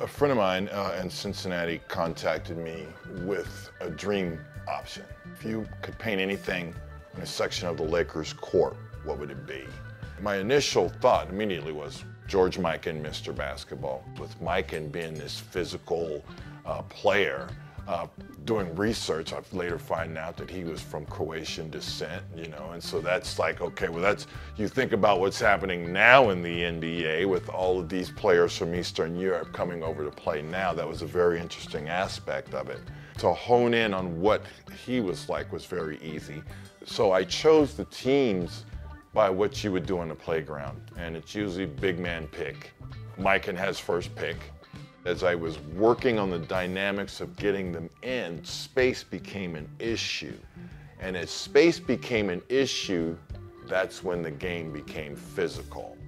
a friend of mine in Cincinnati contacted me with a dream option. If you could paint anything in a section of the Lakers court, what would it be? My initial thought immediately was George Mikan, Mr. Basketball. With Mikan being this physical player, doing research, I've later find out that he was from Croatian descent, you know, and so that's like, okay, well that's, you think about what's happening now in the NBA with all of these players from Eastern Europe coming over to play now. That was a very interesting aspect of it. To hone in on what he was like was very easy. So I chose the teams by what you would do on the playground, and it's usually big man pick. Mikan has first pick. As I was working on the dynamics of getting them in, space became an issue. And as space became an issue, that's when the game became physical.